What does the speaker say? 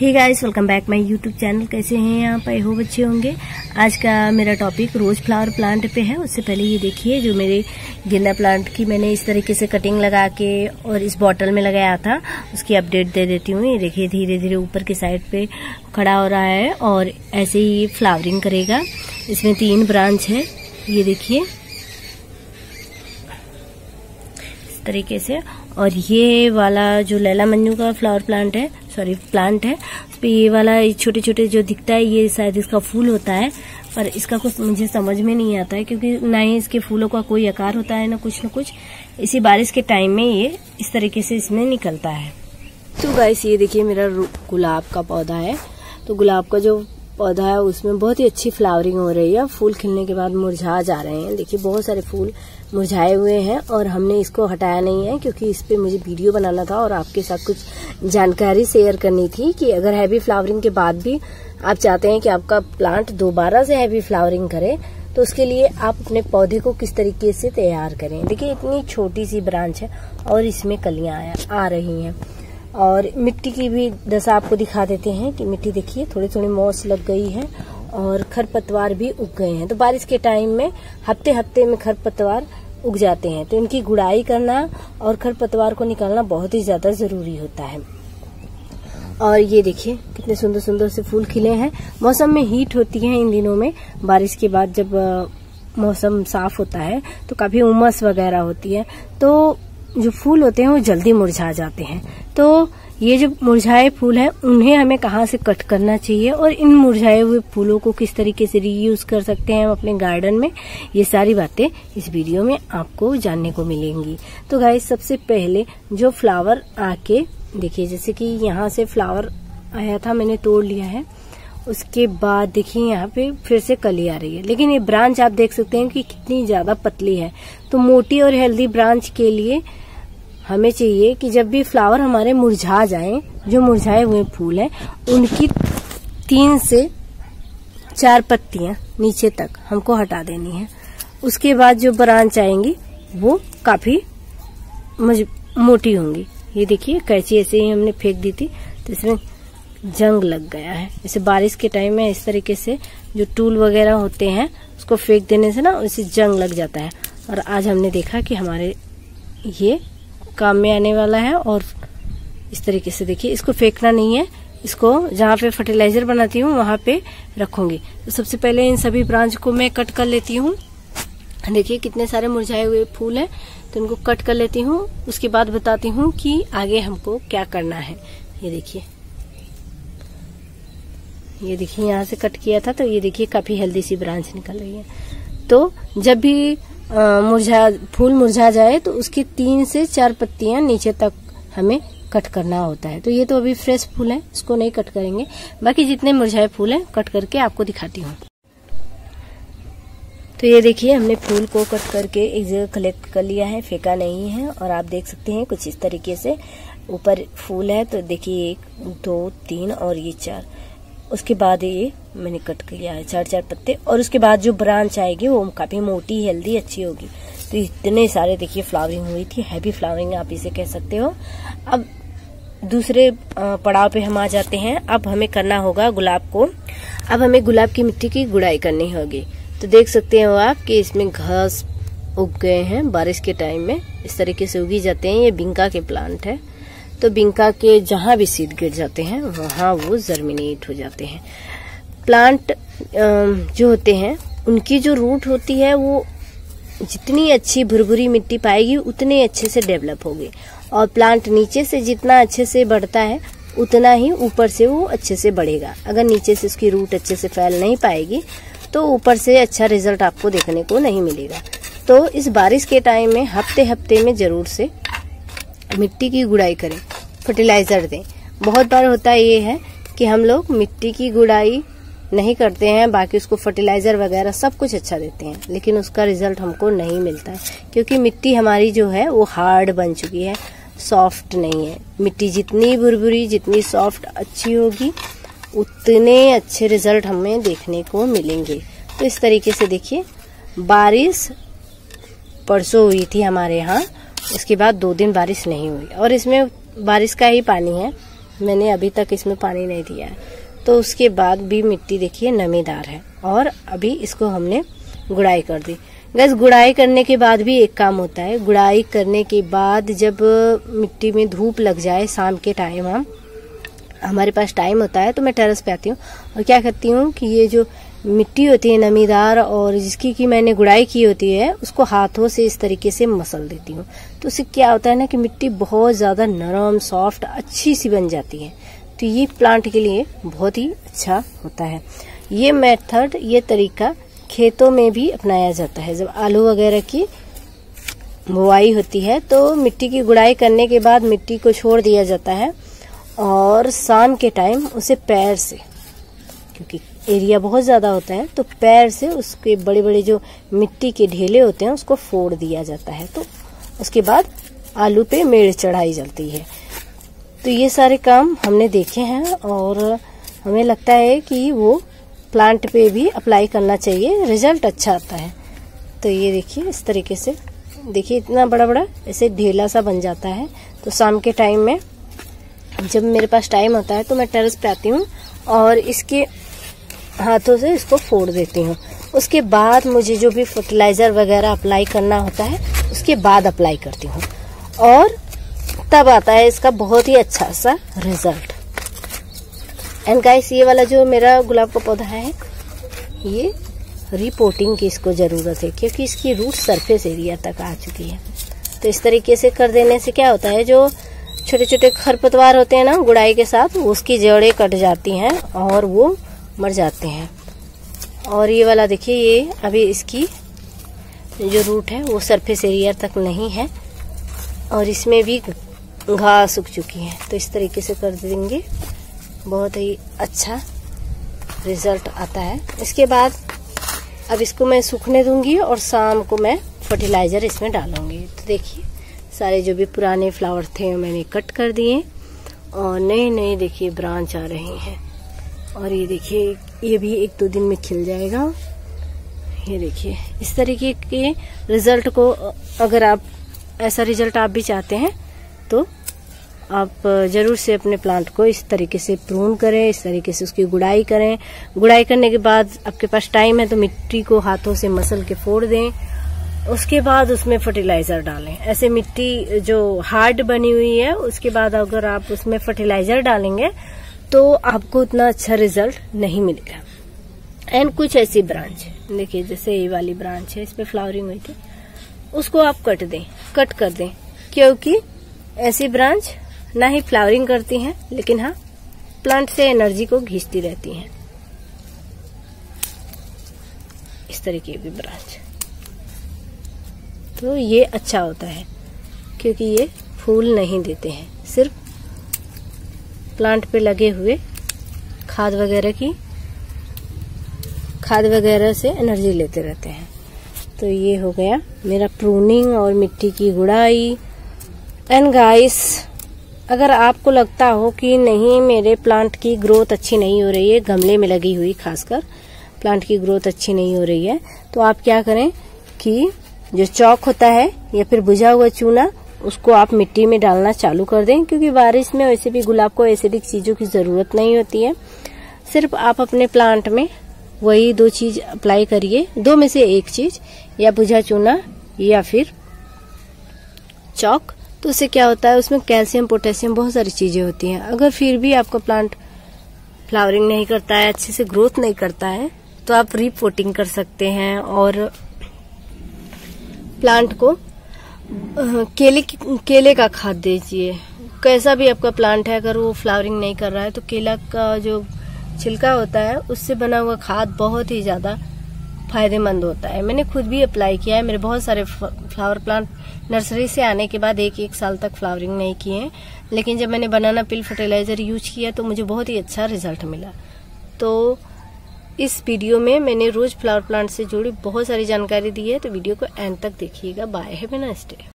Hey guys, welcome back my YouTube channel. कैसे हैं आप? आई होप अच्छे होंगे। आज का मेरा टॉपिक रोज फ्लावर प्लांट पे है। उससे पहले ये देखिए, जो मेरे गेंदा प्लांट की मैंने इस तरीके से कटिंग लगा के और इस बॉटल में लगाया था, उसकी अपडेट दे देती हूँ। ये देखिए, धीरे धीरे ऊपर की साइड पे खड़ा हो रहा है और ऐसे ही ये फ्लावरिंग करेगा। इसमें 3 ब्रांच है, ये देखिए इस तरीके से। और ये वाला जो लैला मन्नू का फ्लावर प्लांट है, सॉरी प्लांट है, उस पर ये वाला छोटे छोटे जो दिखता है, ये शायद इसका फूल होता है। पर इसका कुछ मुझे समझ में नहीं आता है, क्योंकि ना ही इसके फूलों का कोई आकार होता है, ना कुछ। इसी बारिश के टाइम में ये इस तरीके से इसमें निकलता है। तो गाइस, ये देखिए मेरा गुलाब का पौधा है। तो गुलाब का जो पौधा है उसमें बहुत ही अच्छी फ्लावरिंग हो रही है। फूल खिलने के बाद मुरझा जा रहे हैं। देखिए बहुत सारे फूल मुरझाए हुए हैं और हमने इसको हटाया नहीं है, क्योंकि इस पे मुझे वीडियो बनाना था और आपके साथ कुछ जानकारी शेयर करनी थी कि अगर हैवी फ्लावरिंग के बाद भी आप चाहते हैं कि आपका प्लांट दोबारा से हैवी फ्लावरिंग करे, तो उसके लिए आप अपने पौधे को किस तरीके से तैयार करें। देखिए इतनी छोटी सी ब्रांच है और इसमें कलियाँ आ रही हैं। और मिट्टी की भी दशा आपको दिखा देते हैं कि मिट्टी देखिए थोड़ी थोड़ी मॉस लग गई है और खरपतवार भी उग गए हैं। तो बारिश के टाइम में हफ्ते हफ्ते में खरपतवार उग जाते हैं, तो इनकी गुड़ाई करना और खरपतवार को निकालना बहुत ही ज्यादा जरूरी होता है। और ये देखिए कितने सुंदर सुंदर से फूल खिले हैं। मौसम में हीट होती है इन दिनों में, बारिश के बाद जब मौसम साफ होता है तो काफी उमस वगैरह होती है, तो जो फूल होते हैं वो जल्दी मुरझा जाते हैं। तो ये जो मुरझाए फूल हैं उन्हें हमें कहाँ से कट करना चाहिए और इन मुरझाए हुए फूलों को किस तरीके से रीयूज कर सकते हैं हम अपने गार्डन में, ये सारी बातें इस वीडियो में आपको जानने को मिलेंगी। तो गाइस, सबसे पहले जो फ्लावर आके देखिए, जैसे कि यहाँ से फ्लावर आया था, मैंने तोड़ लिया है। उसके बाद देखिए यहाँ पे फिर से कली आ रही है, लेकिन ये ब्रांच आप देख सकते हैं कि कितनी ज्यादा पतली है। तो मोटी और हेल्दी ब्रांच के लिए हमें चाहिए कि जब भी फ्लावर हमारे मुरझा जाएं, जो मुरझाए हुए फूल हैं, उनकी 3 से 4 पत्तियां नीचे तक हमको हटा देनी है। उसके बाद जो ब्रांच आएंगी वो काफी मोटी होंगी। ये देखिए कैची ऐसे ही हमने फेंक दी थी तो इसमें जंग लग गया है। इसे बारिश के टाइम में इस तरीके से जो टूल वगैरह होते हैं उसको फेंक देने से ना उसे जंग लग जाता है। और आज हमने देखा कि हमारे ये काम में आने वाला है। और इस तरीके से देखिए, इसको फेंकना नहीं है, इसको जहाँ पे फर्टिलाइजर बनाती हूँ वहाँ पे रखूंगी। तो सबसे पहले इन सभी ब्रांच को मैं कट कर लेती हूँ। देखिए कितने सारे मुरझाए हुए फूल हैं, तो इनको कट कर लेती हूँ। उसके बाद बताती हूँ कि आगे हमको क्या करना है। ये देखिए यहाँ से कट किया था, तो ये देखिए काफी हेल्दी सी ब्रांच निकल रही है। तो जब भी फूल मुरझा जाए तो उसकी 3 से 4 पत्तियां नीचे तक हमें कट करना होता है। तो ये तो अभी फ्रेश फूल है, इसको नहीं कट करेंगे। बाकी जितने मुरझाए फूल हैं कट करके आपको दिखाती हूँ। तो ये देखिए हमने फूल को कट करके एक जगह कलेक्ट कर लिया है, फेंका नहीं है। और आप देख सकते हैं कुछ इस तरीके से ऊपर फूल है, तो देखिए 1, 2, 3 और ये 4। उसके बाद ये मैंने कट किया है 4-4 पत्ते। और उसके बाद जो ब्रांच आएगी वो काफी मोटी हेल्दी अच्छी होगी। तो इतने सारे देखिए फ्लावरिंग हुई थी, हैवी फ्लावरिंग आप इसे कह सकते हो। अब दूसरे पड़ाव पे हम आ जाते हैं। अब हमें करना होगा गुलाब को। अब हमें गुलाब की मिट्टी की गुड़ाई करनी होगी। तो देख सकते हो आप कि इसमें घास उग गए हैं। बारिश के टाइम में इस तरीके से उगी जाते हैं। ये बिंका के प्लांट है, तो बिंका के जहाँ भी सीड गिर जाते हैं वहाँ वो जर्मिनेट हो जाते हैं। प्लांट जो होते हैं उनकी जो रूट होती है वो जितनी अच्छी भुरभुरी मिट्टी पाएगी उतने अच्छे से डेवलप होगी। और प्लांट नीचे से जितना अच्छे से बढ़ता है उतना ही ऊपर से वो अच्छे से बढ़ेगा। अगर नीचे से उसकी रूट अच्छे से फैल नहीं पाएगी तो ऊपर से अच्छा रिजल्ट आपको देखने को नहीं मिलेगा। तो इस बारिश के टाइम में हफ्ते हफ्ते में जरूर से मिट्टी की गुड़ाई करें, फर्टिलाइजर दें। बहुत बार होता ये है कि हम लोग मिट्टी की गुड़ाई नहीं करते हैं, बाकी उसको फर्टिलाइजर वगैरह सब कुछ अच्छा देते हैं, लेकिन उसका रिजल्ट हमको नहीं मिलता है, क्योंकि मिट्टी हमारी जो है वो हार्ड बन चुकी है, सॉफ्ट नहीं है। मिट्टी जितनी भुरभुरी जितनी सॉफ्ट अच्छी होगी उतने अच्छे रिजल्ट हमें देखने को मिलेंगे। तो इस तरीके से देखिए बारिश परसों हुई थी हमारे यहाँ, उसके बाद 2 दिन बारिश नहीं हुई और इसमें बारिश का ही पानी है। मैंने अभी तक इसमें पानी नहीं दिया है। तो उसके बाद भी मिट्टी देखिए नमीदार है और अभी इसको हमने गुड़ाई कर दी। गैस गुड़ाई करने के बाद भी एक काम होता है, गुड़ाई करने के बाद जब मिट्टी में धूप लग जाए शाम के टाइम, हम हमारे पास टाइम होता है तो मैं टेरेस पे आती हूँ और क्या करती हूँ कि ये जो मिट्टी होती है नमीदार और जिसकी कि मैंने गुड़ाई की होती है उसको हाथों से इस तरीके से मसल देती हूँ। तो उससे क्या होता है ना कि मिट्टी बहुत ज़्यादा नरम सॉफ्ट अच्छी सी बन जाती है। तो ये प्लांट के लिए बहुत ही अच्छा होता है। ये मेथड ये तरीका खेतों में भी अपनाया जाता है। जब आलू वगैरह की बुआई होती है तो मिट्टी की गुड़ाई करने के बाद मिट्टी को छोड़ दिया जाता है और शाम के टाइम उसे पैर से, क्योंकि एरिया बहुत ज़्यादा होता है तो पैर से उसके बड़े बड़े जो मिट्टी के ढेले होते हैं उसको फोड़ दिया जाता है। तो उसके बाद आलू पे मेड़ चढ़ाई जाती है। तो ये सारे काम हमने देखे हैं और हमें लगता है कि वो प्लांट पे भी अप्लाई करना चाहिए, रिजल्ट अच्छा आता है। तो ये देखिए इस तरीके से देखिए इतना बड़ा बड़ा ऐसे ढेला सा बन जाता है। तो शाम के टाइम में जब मेरे पास टाइम होता है तो मैं टेरेस पे आती हूँ और इसके हाथों से इसको फोड़ देती हूँ। उसके बाद मुझे जो भी फर्टिलाइज़र वगैरह अप्लाई करना होता है उसके बाद अप्लाई करती हूँ और तब आता है इसका बहुत ही अच्छा सा रिजल्ट। एंड गाइस ये वाला जो मेरा गुलाब का पौधा है ये रिपोर्टिंग की इसको ज़रूरत है क्योंकि इसकी रूट सरफेस एरिया तक आ चुकी है। तो इस तरीके से कर देने से क्या होता है, जो छोटे छोटे खरपतवार होते हैं ना गुड़ाई के साथ, उसकी जड़ें कट जाती हैं और वो मर जाते हैं। और ये वाला देखिए ये अभी इसकी जो रूट है वो सरफेस एरिया तक नहीं है और इसमें भी घास उग चुकी है। तो इस तरीके से कर देंगे, बहुत ही अच्छा रिजल्ट आता है। इसके बाद अब इसको मैं सूखने दूंगी और शाम को मैं फर्टिलाइज़र इसमें डालूंगी। तो देखिए सारे जो भी पुराने फ्लावर थे मैंने कट कर दिए और नए नए देखिए ब्रांच आ रहे हैं। और ये देखिए ये भी एक दो दिन में खिल जाएगा। ये देखिए इस तरीके के रिजल्ट को, अगर आप ऐसा रिजल्ट आप भी चाहते हैं तो आप ज़रूर से अपने प्लांट को इस तरीके से प्रून करें, इस तरीके से उसकी गुड़ाई करें। गुड़ाई करने के बाद आपके पास टाइम है तो मिट्टी को हाथों से मसल के फोड़ दें, उसके बाद उसमें फर्टिलाइज़र डालें। ऐसे मिट्टी जो हार्ड बनी हुई है उसके बाद अगर आप उसमें फर्टिलाइज़र डालेंगे तो आपको उतना अच्छा रिजल्ट नहीं मिलेगा। एंड कुछ ऐसी ब्रांच है देखिए, जैसे ये वाली ब्रांच है इस पर फ्लावरिंग हुई थी, उसको आप कट कर दें क्योंकि ऐसी ब्रांच ना ही फ्लावरिंग करती हैं लेकिन हाँ प्लांट से एनर्जी को खींचती रहती हैं। इस तरीके की ब्रांच तो ये अच्छा होता है क्योंकि ये फूल नहीं देते हैं, सिर्फ प्लांट पे लगे हुए खाद वगैरह से एनर्जी लेते रहते हैं। तो ये हो गया मेरा प्रूनिंग और मिट्टी की गुड़ाई। एंड गाइस अगर आपको लगता हो कि नहीं मेरे प्लांट की ग्रोथ अच्छी नहीं हो रही है, गमले में लगी हुई खासकर प्लांट की ग्रोथ अच्छी नहीं हो रही है, तो आप क्या करें कि जो चौक होता है या फिर बुझा हुआ चूना उसको आप मिट्टी में डालना चालू कर दें क्योंकि बारिश में वैसे भी गुलाब को एसिडिक चीज़ों की ज़रूरत नहीं होती है। सिर्फ आप अपने प्लांट में वही दो चीज़ अप्लाई करिए, दो में से एक चीज़, या बुझा चूना या फिर चौक। तो उससे क्या होता है उसमें कैल्शियम पोटेशियम बहुत सारी चीज़ें होती हैं। अगर फिर भी आपका प्लांट फ्लावरिंग नहीं करता है, अच्छे से ग्रोथ नहीं करता है, तो आप रिपोर्टिंग कर सकते हैं और प्लांट को केले का खाद दीजिए। कैसा भी आपका प्लांट है अगर वो फ्लावरिंग नहीं कर रहा है तो केला का जो छिलका होता है उससे बना हुआ खाद बहुत ही ज़्यादा फायदेमंद होता है। मैंने खुद भी अप्लाई किया है, मेरे बहुत सारे फ्लावर प्लांट नर्सरी से आने के बाद एक एक साल तक फ्लावरिंग नहीं किए हैं, लेकिन जब मैंने बनाना पिल फर्टिलाइज़र यूज किया तो मुझे बहुत ही अच्छा रिजल्ट मिला। तो इस वीडियो में मैंने रोज़ फ्लावर प्लांट से जुड़ी बहुत सारी जानकारी दी है, तो वीडियो को एंड तक देखिएगा। Bye, have a nice day.